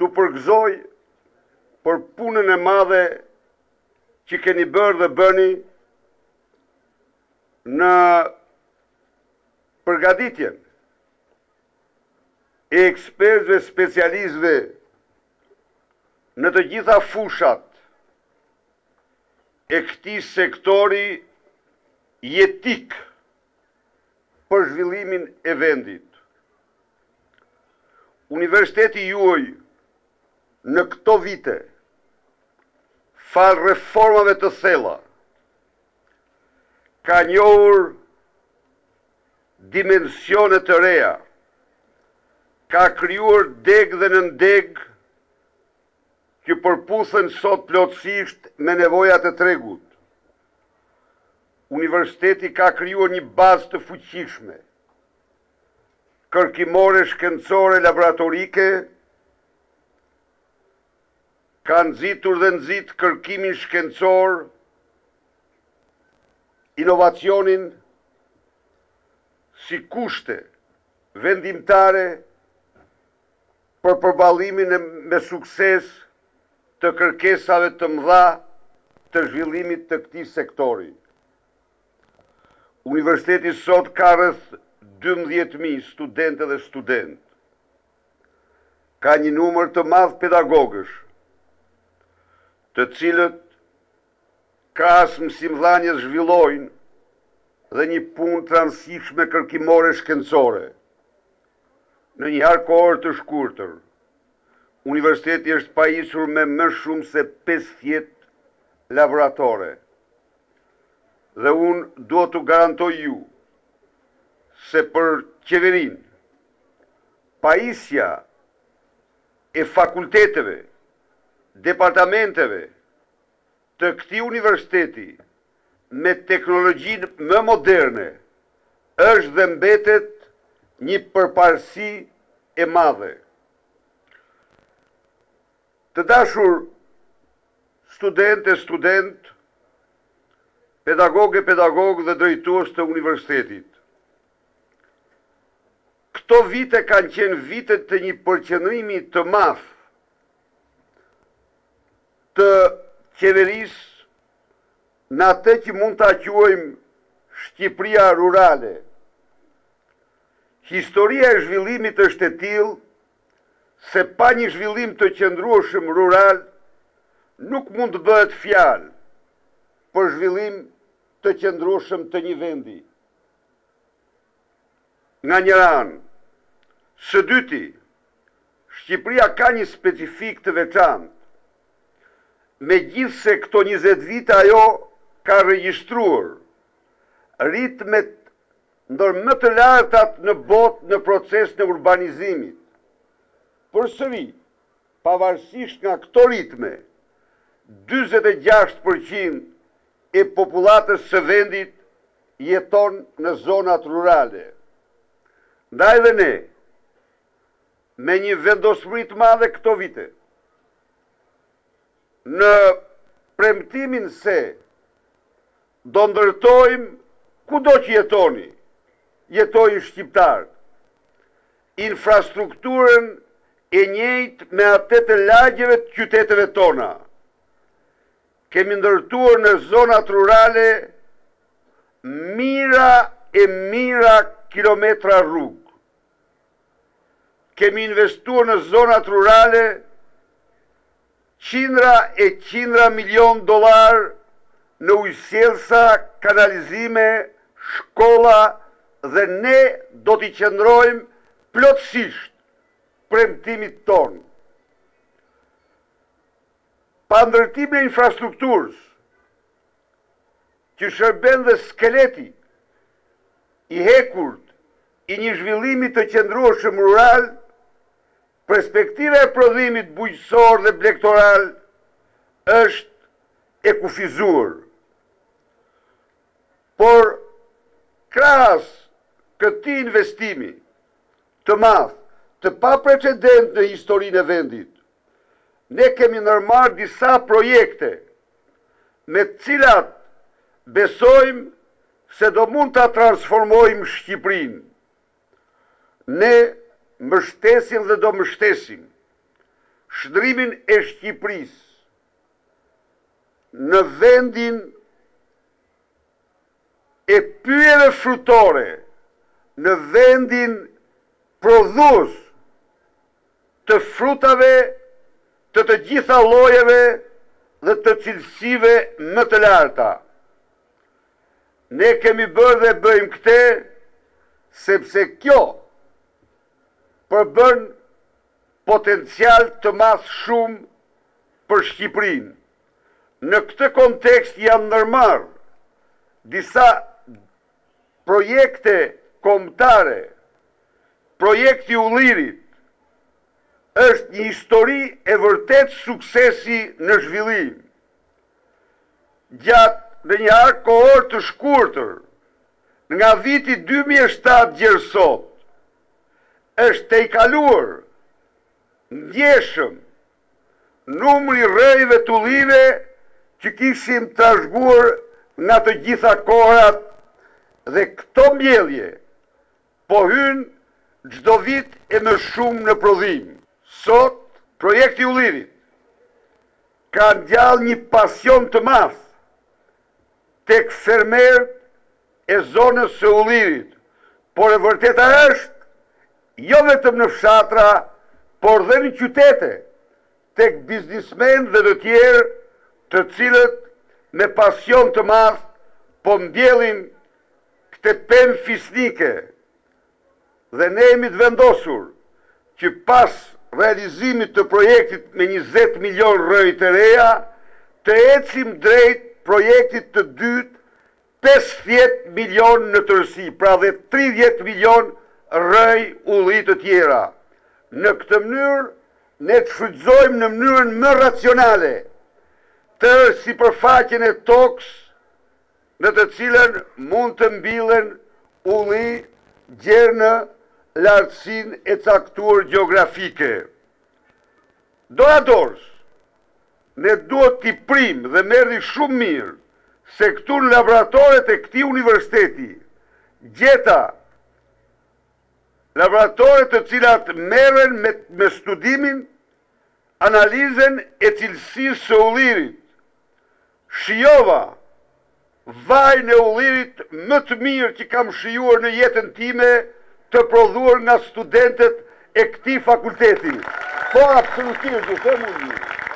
t'u përgëzoj për punën e madhe që keni bërë dhe bëni në përgatitjen e ekspertëve, specialistëve në të gjitha fushat e këtij sektori jetik për zhvillimin e vendit. Universiteti juaj në këto vite fal reformave të thella ka njohur dimensione të reja, ka krijuar deg dhe nën deg që përputhen sot plotësisht me nevojat e tregut. Universiteti ka krijuar një bazë të fuqishme, kërkimore, shkencore, laboratorike, ka nxitur dhe nxit kërkimin shkencor, inovacionin si kushte vendimtare për përballimin me sukses të kërkesave të mëdha të zhvillimit të këtij sektori. Universiteti sot ka rreth 12.000 studentë dhe studentë. Ka një numër të madh pedagogësh, të cilët krahas mësimdhënies zhvillojnë dhe një punë të rëndësishme kërkimore shkencore. Në një kohë të shkurtër, universiteti është pajisur me më shumë se 50 laboratore. Dhe unë duhet t'u garantoj ju se për qeverinë, pajisja e fakulteteve, departamenteve të këtij universiteti me teknologjinë më moderne është dhe mbetet një përparësi e madhe. Të dashur studentë e studentë, pedagogë e pedagogë dhe drejtues të universitetit, këto vite kanë qenë vitet të një përqendrimi të madh të qeverisë në atë që mund ta quajmë Shqipëria rurale. Historia e zhvillimit është e tillë se pa një zhvillim të qëndrueshëm rural nuk mund të bëhet fjalë për zhvillim të qëndrueshëm të një vendi. Nga njëra anë, së dyti, Shqipëria ka një specifik të veçantë. Megjithse këto 20 vite ajo ka regjistruar ritmet ndër më të lartat në botë në procesin e urbanizimit. Përsëri, pavarësisht nga këto ritme, 46% e popullatës së vendit jeton në zonat rurale. Ndaj dhe ne, me një vendosmëri të madhe këto vite, në premtimin se do ndërtojmë kudo që jetoni, jetojnë shqiptarët, infrastrukturën e njëjtë me atë të lagjeve të qyteteve tona. Kemi ndërtuar në zonat rurale mira kilometra rrugë. Kemi investuar në zonat rurale qindra milion dollar në ujësjellsa, kanalizime, shkolla dhe ne do t'i qëndrojmë plotësisht premtimit tonë. Pa ndërtimin e infrastrukturës, që shërben dhe skeleti i hekurt i një zhvillimit të qëndrueshëm rural, perspektiva e prodhimit bujqësor dhe blektoral është e kufizuar. Por krahas këtij investimi të madh, të paprecedent në historinë e vendit, ne kemi ndërmarrë disa projekte me të cilat besojmë se do mund ta transformojmë Shqipërinë. Ne mbështesim dhe do mbështesim shëndrimin e Shqipërisë në vendin e pyjeve frutore, në vendin prodhues të frutave të të gjitha llojeve dhe të cilësive më të larta. Ne kemi bërë dhe bëjmë këtë sepse kjo përbën potencial të mas shumë për Shqipërinë. Në këtë kontekst janë ndërmarrë disa projekte kombëtare. Projekti Ullirit është një histori e vërtet suksesi në zhvillim. Gjatë dhe një kohë të shkurtër, nga viti 2007 gjersot, është tejkaluar ndjeshëm numri rrejve të ullive që kishim trashëguar nga të gjitha kohrat dhe këto mbjellje po hyn çdo vit e më shumë në prodhim. Sot, projekti Ullirit ka ngjall një pasion të madh tek fermerët e zonës së Ullirit, por e vërteta është jo vetëm në fshatra, por dhe në qytete, tek biznismen dhe të tjerë të cilët me pasion të madh po mbjellin këtë pemë fisnike. Dhe ne jemi të vendosur që pas realizimit të projektit me 20 milion rrëj të reja, të ecim drejt projektit të dytë 50 milion në tërësi, pra dhe 30 milion rrëj ulli të tjera. Në këtë mënyrë, ne të shfrytëzojmë në mënyrën më racionale të sipërfaqen e tokës në të cilën mund të mbilen ulli gjerë në lartësinë e caktuar gjeografike. Doradorës, ne duhet t'i prim dhe merrni shumë mirë se këtu në laboratoret e këtij universiteti gjeta laboratorët të cilat merren me studimin, analizën e cilësisë së ullirit. Shijova vajin e ullirit më të mirë që kam shijuar në jetën time të prodhuar nga studentët e këtij fakulteti. Po absolutisht, do të them unë.